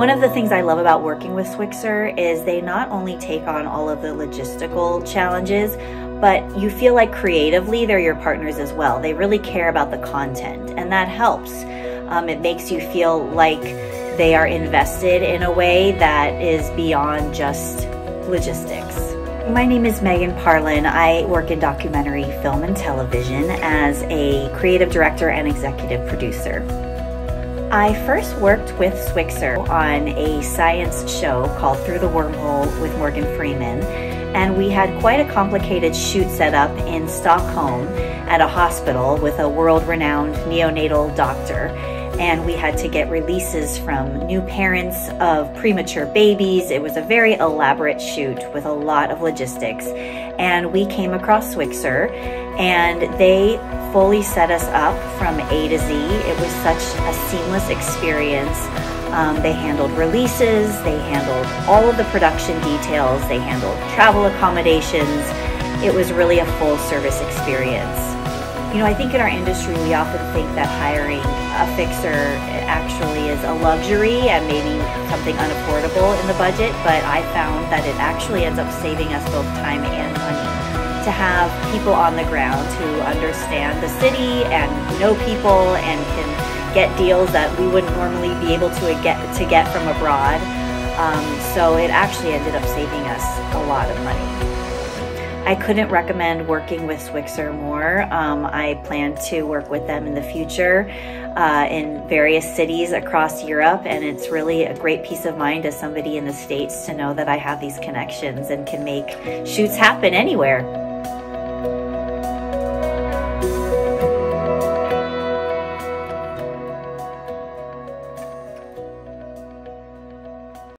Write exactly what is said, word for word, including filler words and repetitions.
One of the things I love about working with Swixer is they not only take on all of the logistical challenges, but you feel like creatively they're your partners as well. They really care about the content, and that helps. Um, it makes you feel like they are invested in a way that is beyond just logistics. My name is Megan Parlen. I work in documentary film and television as a creative director and executive producer. I first worked with Swixer on a science show called Through the Wormhole with Morgan Freeman, and we had quite a complicated shoot set up in Stockholm at a hospital with a world-renowned neonatal doctor, and we had to get releases from new parents of premature babies. It was a very elaborate shoot with a lot of logistics, and we came across Swixer, and they fully set us up from A to Z. It was such a seamless experience. Um, they handled releases, they handled all of the production details, they handled travel accommodations. It was really a full service experience. You know, I think in our industry we often think that hiring a fixer actually is a luxury and maybe something unaffordable in the budget, but I found that it actually ends up saving us both time and money. To have people on the ground who understand the city and know people and can get deals that we wouldn't normally be able to get to get from abroad. Um, so it actually ended up saving us a lot of money. I couldn't recommend working with Swixer more. Um, I plan to work with them in the future uh, in various cities across Europe, and it's really a great peace of mind as somebody in the States to know that I have these connections and can make shoots happen anywhere.